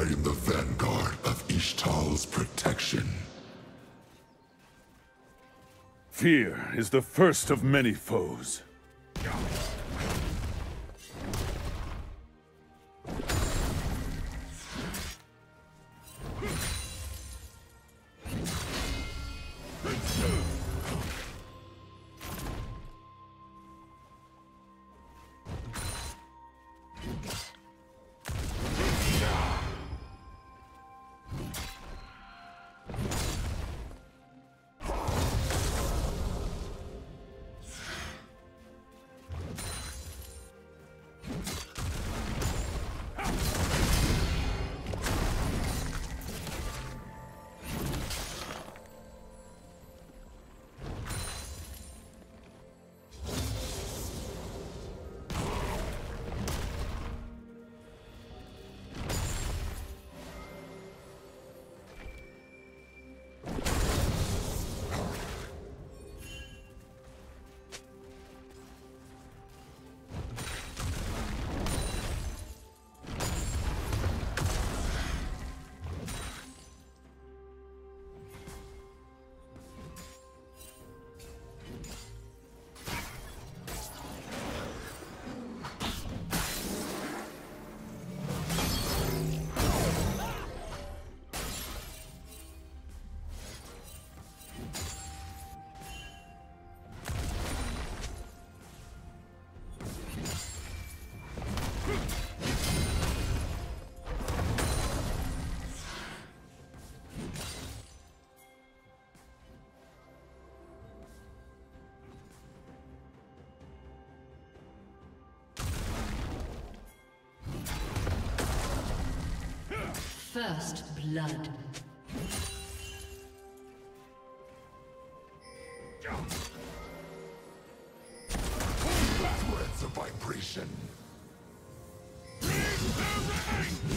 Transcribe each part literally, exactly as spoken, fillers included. are in the vanguard of Ishtal's protection. Fear is the first of many foes. First blood. Threads of vibration. Bring the rain!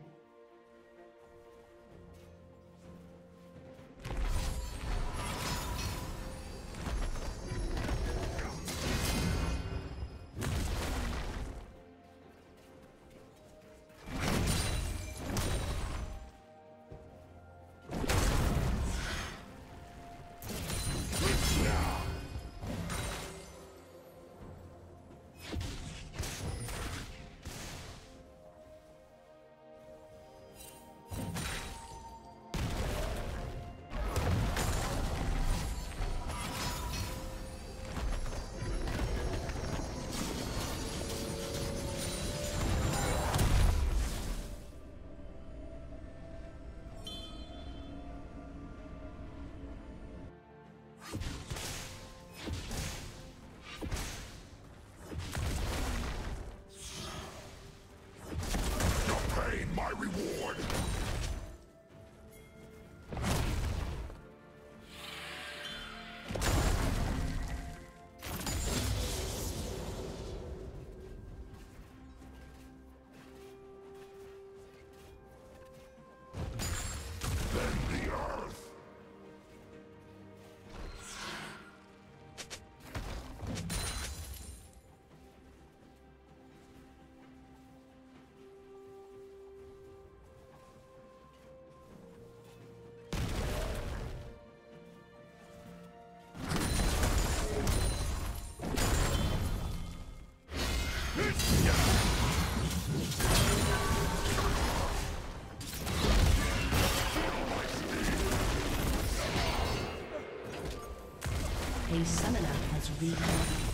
A summoner has reconnected.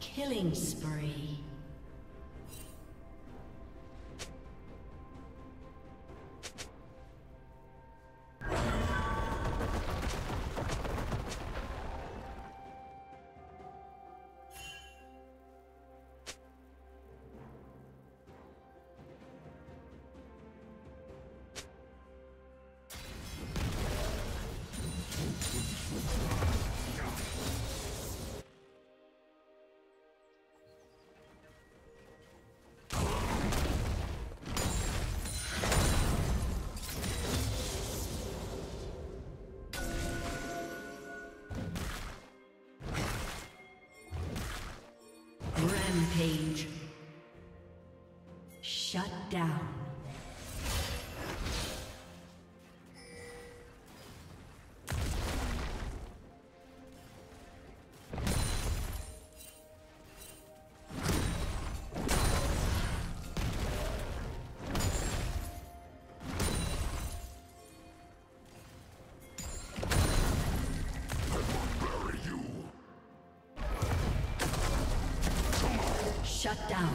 Killing spree. Page. Shut down. Shut down.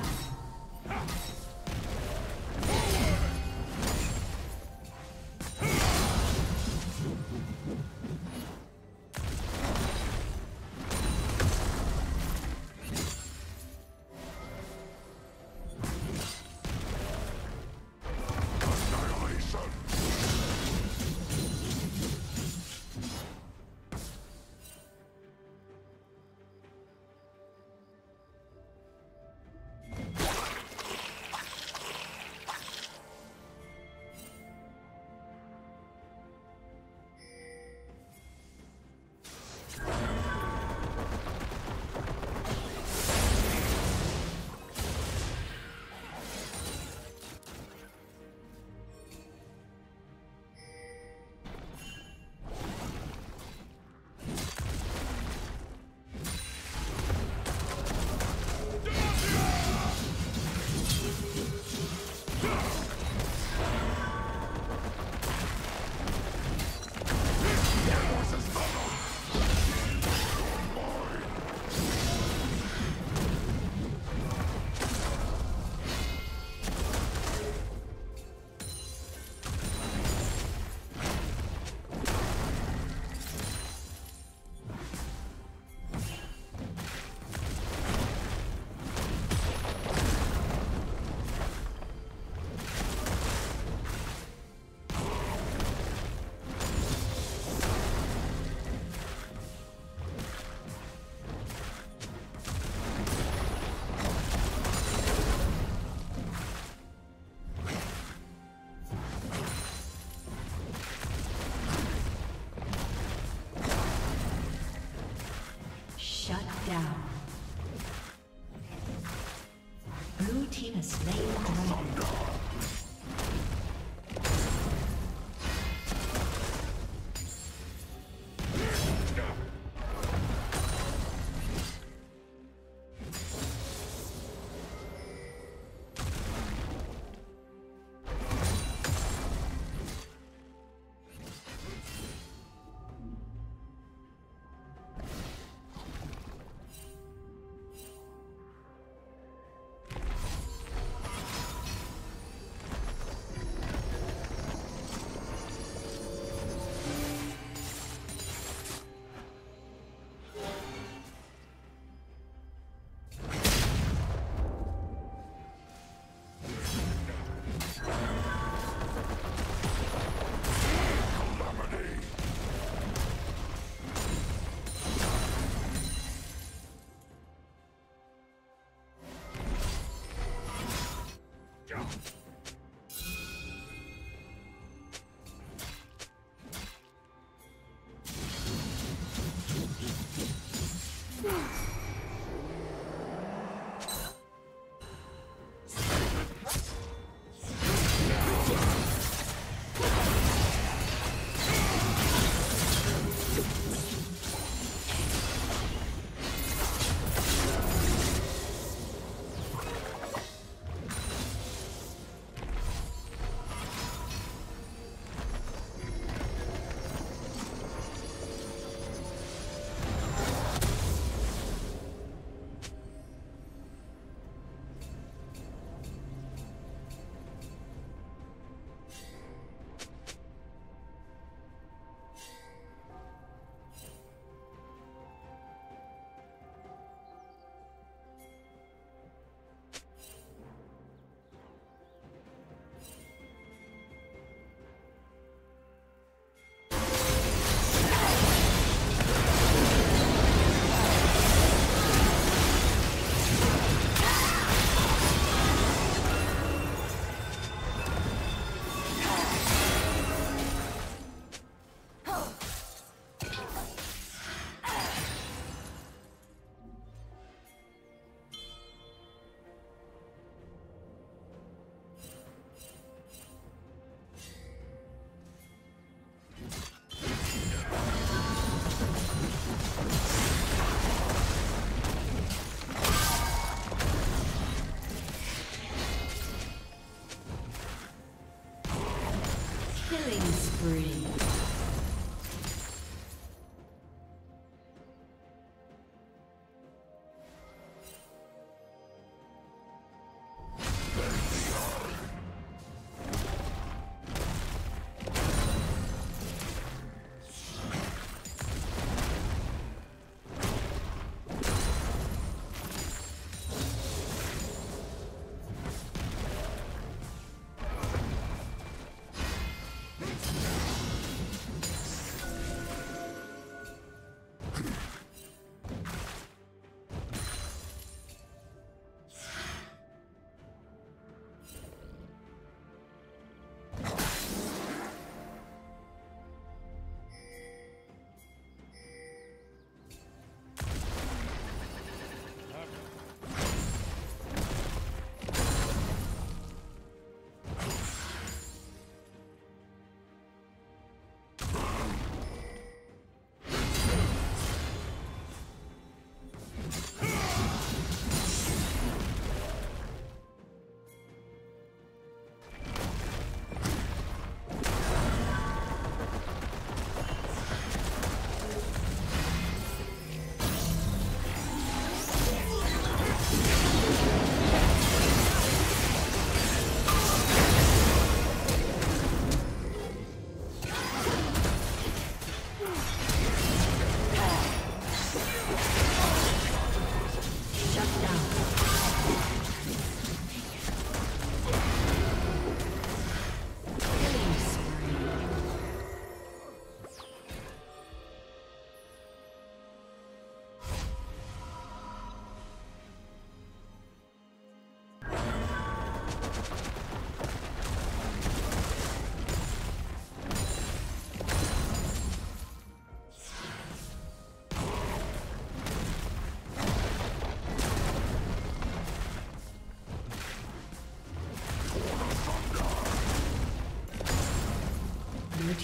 down. Blue team has slain the dragon.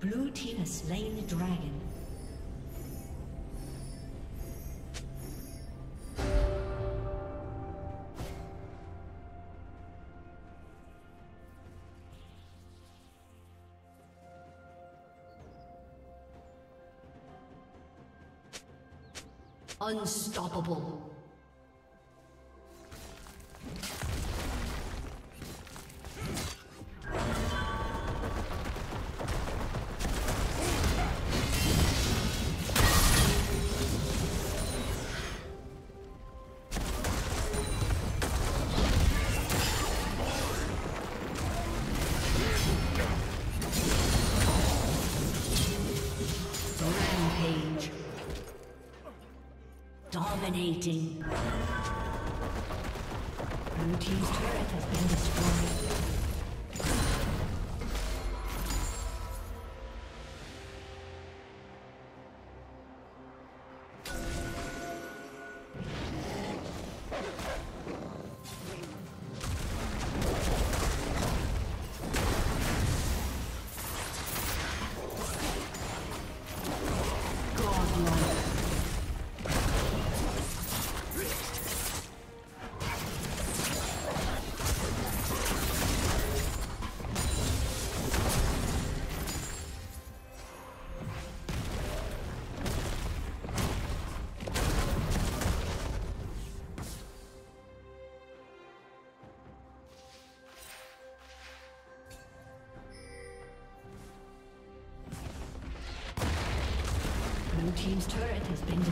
Blue team has slain the dragon. Unstoppable. Dominating. Blue team's turret has been destroyed. Blue team's turret has been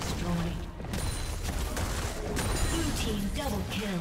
destroyed. Blue team double kill.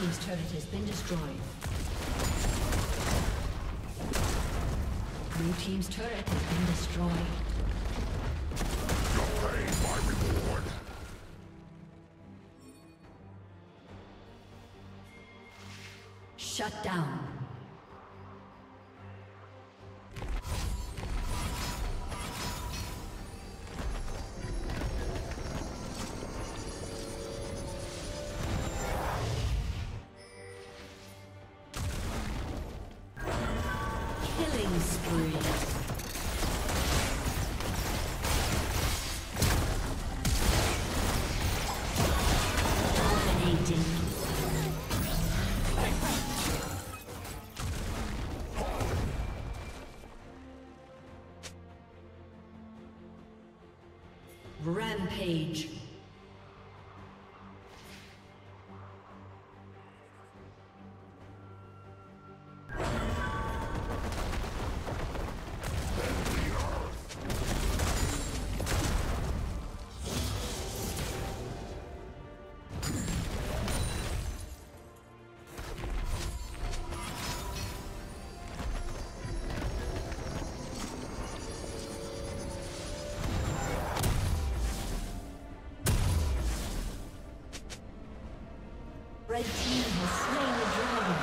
Team's turret has been destroyed. Blue team's turret has been destroyed. Shut down. Killing spree. Rampage. Red team has slain the dragon.